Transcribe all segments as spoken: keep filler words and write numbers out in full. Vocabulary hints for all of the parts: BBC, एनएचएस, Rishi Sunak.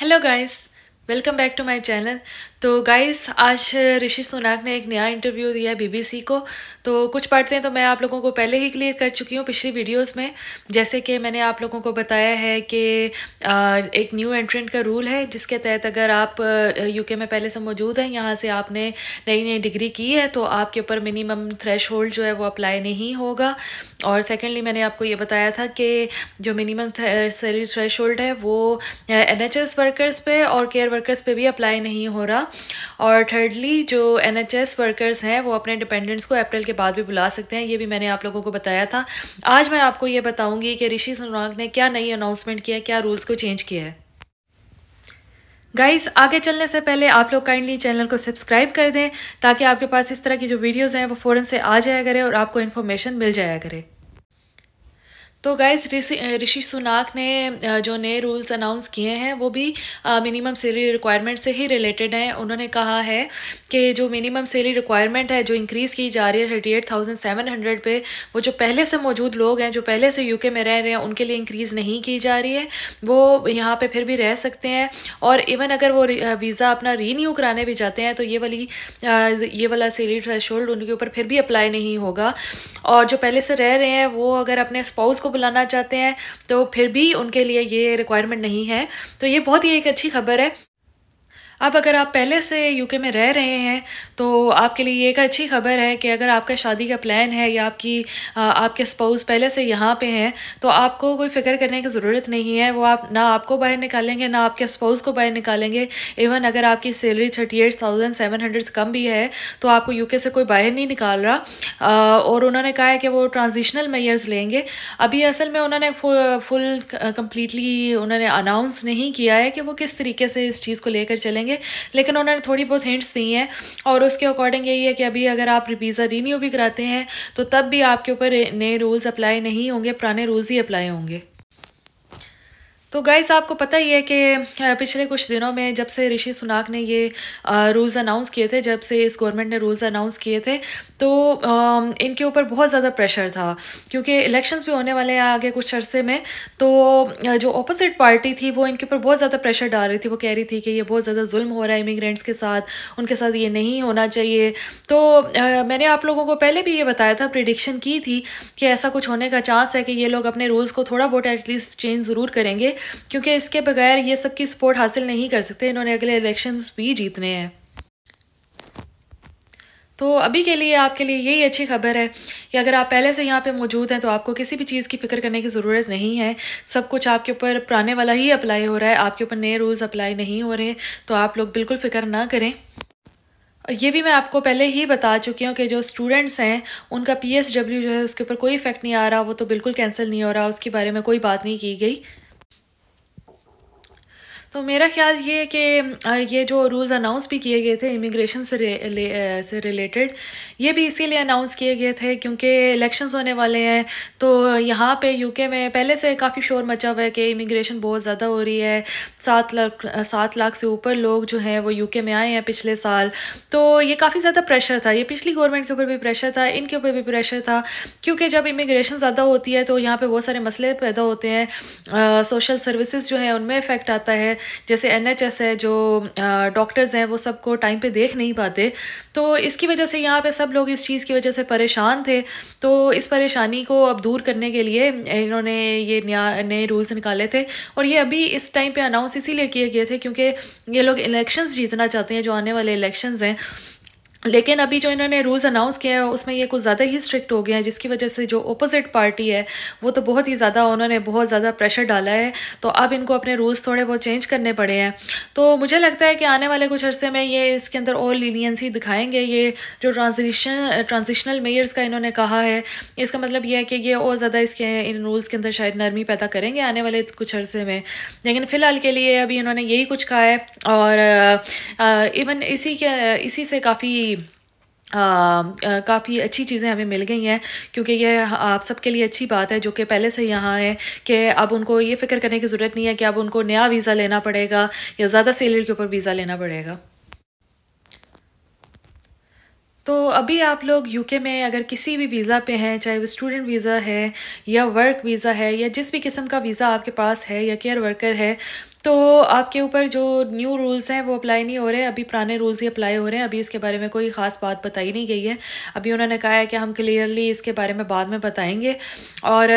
Hello guys, welcome back to my channel. तो guys, आज ऋषि सुनाक ने एक नया इंटरव्यू दिया है बीबीसी को। तो कुछ बातें तो मैं आप लोगों को पहले ही क्लियर कर चुकी हूँ पिछली वीडियोस में। जैसे कि मैंने आप लोगों को बताया है कि एक न्यू एंट्रेंट का रूल है, जिसके तहत अगर आप यूके में पहले से मौजूद हैं, यहाँ से आपने नई नई डिग्री की है, तो आपके ऊपर मिनिमम थ्रेश होल्ड जो है वो अप्लाई नहीं होगा। और सेकेंडली, मैंने आपको ये बताया था कि जो मिनिमम सैलरी थ्रेश होल्ड है वो एन एच एस वर्कर्स पे और केयर वर्कर्स पे भी अप्लाई नहीं हो रहा। और थर्डली, जो एनएचएस वर्कर्स हैं वो अपने डिपेंडेंट्स को अप्रैल के बाद भी बुला सकते हैं, ये भी मैंने आप लोगों को बताया था। आज मैं आपको ये बताऊंगी कि ऋषि सुनाक ने क्या नई अनाउंसमेंट किया है, क्या रूल्स को चेंज किया है। गाइस, आगे चलने से पहले आप लोग काइंडली चैनल को सब्सक्राइब कर दें, ताकि आपके पास इस तरह की जो वीडियोज़ हैं वो फ़ौरन से आ जाया करें और आपको इन्फॉर्मेशन मिल जाया करे। तो गाइस, ऋषि सुनाक ने जो नए रूल्स अनाउंस किए हैं वो भी मिनिमम सैलरी रिक्वायरमेंट से ही रिलेटेड हैं। उन्होंने कहा है कि जो मिनिमम सैलरी रिक्वायरमेंट है जो इंक्रीज़ की जा रही है thirty eight thousand seven hundred पे, वो जो पहले से मौजूद लोग हैं, जो पहले से यूके में रह रहे हैं, उनके लिए इंक्रीज़ नहीं की जा रही है। वो यहाँ पर फिर भी रह सकते हैं, और इवन अगर वो वीज़ा अपना रीन्यू कराने भी जाते हैं तो ये वाली ये वाला सैलरी थ्रेशोल्ड उनके ऊपर फिर भी अप्लाई नहीं होगा। और जो पहले से रह रहे हैं वो अगर अपने स्पाउस बुलाना चाहते हैं तो फिर भी उनके लिए ये रिक्वायरमेंट नहीं है। तो ये बहुत ही एक अच्छी खबर है। अब अगर आप पहले से यूके में रह रहे हैं तो आपके लिए ये एक अच्छी खबर है कि अगर आपका शादी का प्लान है या आपकी आ, आपके स्पाउस पहले से यहाँ पे हैं, तो आपको कोई फ़िक्र करने की ज़रूरत नहीं है। वो आप ना आपको बाहर निकालेंगे, ना आपके स्पाउस को बाहर निकालेंगे। इवन अगर आपकी salary thirty eight thousand seven hundred से कम भी है तो आपको यूके से कोई बाहर नहीं निकाल रहा। आ, और उन्होंने कहा है कि वो ट्रांजिशनल मेजर्स लेंगे। अभी असल में उन्होंने फुल कम्प्लीटली उन्होंने अनाउंस नहीं किया है कि वो किस तरीके से इस चीज़ को लेकर चलेंगे, लेकिन उन्होंने थोड़ी बहुत हिंट्स दी हैं। और उसके अकॉर्डिंग यही है कि अभी अगर आप वीज़ा रिन्यू भी कराते हैं तो तब भी आपके ऊपर नए रूल्स अप्लाई नहीं होंगे, पुराने रूल्स ही अप्लाई होंगे। तो गाइस, आपको पता ही है कि पिछले कुछ दिनों में जब से ऋषि सुनाक ने ये रूल्स अनाउंस किए थे, जब से इस गवर्नमेंट ने रूल्स अनाउंस किए थे, तो आ, इनके ऊपर बहुत ज़्यादा प्रेशर था, क्योंकि इलेक्शंस भी होने वाले हैं आगे कुछ अरसे में। तो जो ऑपोजिट पार्टी थी वो इनके ऊपर बहुत ज़्यादा प्रेशर डाल रही थी। वो कह रही थी कि ये बहुत ज़्यादा जुल्म हो रहा है इमिग्रेंट्स के साथ, उनके साथ ये नहीं होना चाहिए। तो आ, मैंने आप लोगों को पहले भी ये बताया था, प्रेडिक्शन की थी कि ऐसा कुछ होने का चांस है कि ये लोग अपने रूल्स को थोड़ा बहुत एटलीस्ट चेंज ज़रूर करेंगे, क्योंकि इसके बगैर ये सबकी सपोर्ट हासिल नहीं कर सकते। इन्होंने अगले इलेक्शंस भी जीतने हैं। तो अभी के लिए आपके लिए यही अच्छी खबर है कि अगर आप पहले से यहाँ पे मौजूद हैं तो आपको किसी भी चीज़ की फ़िक्र करने की ज़रूरत नहीं है। सब कुछ आपके ऊपर पुराने वाला ही अप्लाई हो रहा है, आपके ऊपर नए रूल्स अप्लाई नहीं हो रहे, तो आप लोग बिल्कुल फ़िक्र ना करें। ये भी मैं आपको पहले ही बता चुकी हूँ कि जो स्टूडेंट्स हैं उनका पी एस डब्ल्यू जो है उसके ऊपर कोई इफेक्ट नहीं आ रहा, वो तो बिल्कुल कैंसिल नहीं हो रहा, उसके बारे में कोई बात नहीं की गई। तो मेरा ख्याल ये है कि ये जो रूल्स अनाउंस भी किए गए थे इमिग्रेशन से रे, से रिलेटेड, ये भी इसीलिए अनाउंस किए गए थे क्योंकि इलेक्शंस होने वाले हैं। तो यहाँ पे यूके में पहले से काफ़ी शोर मचा हुआ है कि इमिग्रेशन बहुत ज़्यादा हो रही है। सात लाख सात लाख से ऊपर लोग जो हैं वो यूके में आए हैं पिछले साल। तो ये काफ़ी ज़्यादा प्रेशर था, ये पिछली गवर्नमेंट के ऊपर भी प्रेशर था, इनके ऊपर भी प्रेशर था, क्योंकि जब इमिग्रेशन ज़्यादा होती है तो यहाँ पर बहुत सारे मसले पैदा होते हैं। सोशल सर्विसेज जो हैं उनमें इफ़ेक्ट आता है, जैसे एनएचएस है, जो डॉक्टर्स हैं वो सबको टाइम पे देख नहीं पाते। तो इसकी वजह से यहाँ पे सब लोग इस चीज़ की वजह से परेशान थे। तो इस परेशानी को अब दूर करने के लिए इन्होंने ये नया नए रूल्स निकाले थे, और ये अभी इस टाइम पे अनाउंस इसीलिए किए गए थे क्योंकि ये लोग इलेक्शंस जीतना चाहते हैं, जो आने वाले इलेक्शंस हैं। लेकिन अभी जो इन्होंने रूल्स अनाउंस किए हैं उसमें ये कुछ ज़्यादा ही स्ट्रिक्ट हो गए हैं, जिसकी वजह से जो ओपोजिट पार्टी है वो तो बहुत ही ज़्यादा उन्होंने बहुत ज़्यादा प्रेशर डाला है। तो अब इनको अपने रूल्स थोड़े बहुत चेंज करने पड़े हैं। तो मुझे लगता है कि आने वाले कुछ अरसे में ये इसके अंदर और लीनियंसी दिखाएंगे। ये जो ट्रांजिशन ट्रांजिशनल मेयर्स का इन्होंने कहा है, इसका मतलब यह है कि ये और ज़्यादा इसके इन रूल्स के अंदर शायद नरमी पैदा करेंगे आने वाले कुछ अरसे में। लेकिन फ़िलहाल के लिए अभी इन्होंने यही कुछ कहा है, और इवन इसी के इसी से काफ़ी काफ़ी अच्छी चीज़ें हमें मिल गई हैं, क्योंकि यह आप सबके लिए अच्छी बात है जो कि पहले से यहाँ है, कि अब उनको ये फ़िक्र करने की ज़रूरत नहीं है कि अब उनको नया वीज़ा लेना पड़ेगा या ज़्यादा सैलरी के ऊपर वीज़ा लेना पड़ेगा। तो अभी आप लोग यूके में अगर किसी भी वीज़ा पे हैं, चाहे वो स्टूडेंट वीज़ा है या वर्क वीज़ा है या जिस भी किस्म का वीज़ा आपके पास है या केयर वर्कर है, तो आपके ऊपर जो न्यू रूल्स हैं वो अप्लाई नहीं हो रहे, अभी पुराने रूल्स ही अप्लाई हो रहे हैं। अभी इसके बारे में कोई ख़ास बात बताई नहीं गई है। अभी उन्होंने कहा है कि हम क्लियरली इसके बारे में बाद में बताएंगे। और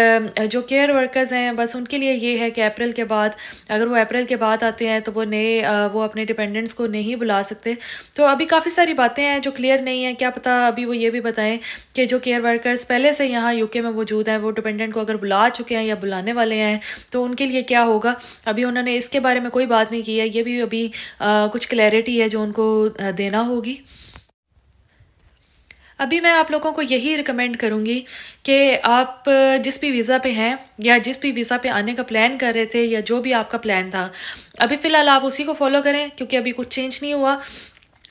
जो केयर वर्कर्स हैं बस उनके लिए ये है कि अप्रैल के बाद, अगर वो अप्रैल के बाद आते हैं तो वो नए वो अपने डिपेंडेंट्स को नहीं बुला सकते। तो अभी काफ़ी सारी बातें हैं जो क्लियर नहीं हैं। क्या पता अभी वो ये भी बताएं कि जो केयर वर्कर्स पहले से यहाँ यूके में मौजूद हैं वो डिपेंडेंट को अगर बुला चुके हैं या बुलाने वाले हैं तो उनके लिए क्या होगा। अभी उन्होंने इसके बारे में कोई बात नहीं की है। ये भी अभी आ, कुछ क्लैरिटी है जो उनको देना होगी। अभी मैं आप लोगों को यही रिकमेंड करूँगी कि आप जिस भी वीज़ा पे हैं या जिस भी वीज़ा पे आने का प्लान कर रहे थे या जो भी आपका प्लान था, अभी फ़िलहाल आप उसी को फॉलो करें क्योंकि अभी कुछ चेंज नहीं हुआ।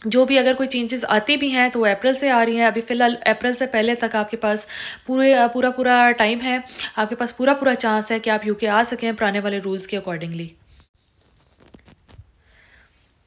जो भी अगर कोई चेंजेस आती भी हैं तो अप्रैल से आ रही हैं। अभी फ़िलहाल अप्रैल से पहले तक आपके पास पूरे पूरा पूरा टाइम है, आपके पास पूरा पूरा चांस है कि आप यूके आ सकें पुराने वाले रूल्स के अकॉर्डिंगली।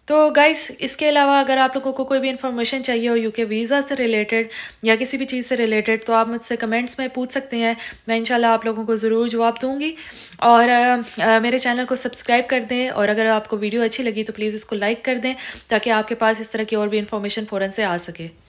तो गाइस, इसके अलावा अगर आप लोगों को कोई भी इन्फॉर्मेशन चाहिए हो यूके वीज़ा से रिलेटेड या किसी भी चीज़ से रिलेटेड तो आप मुझसे कमेंट्स में पूछ सकते हैं। मैं इंशाल्लाह आप लोगों को ज़रूर जवाब दूंगी। और आ, आ, मेरे चैनल को सब्सक्राइब कर दें और अगर आपको वीडियो अच्छी लगी तो प्लीज़ इसको लाइक कर दें ताकि आपके पास इस तरह की और भी इन्फॉर्मेशन फ़ौरन से आ सके।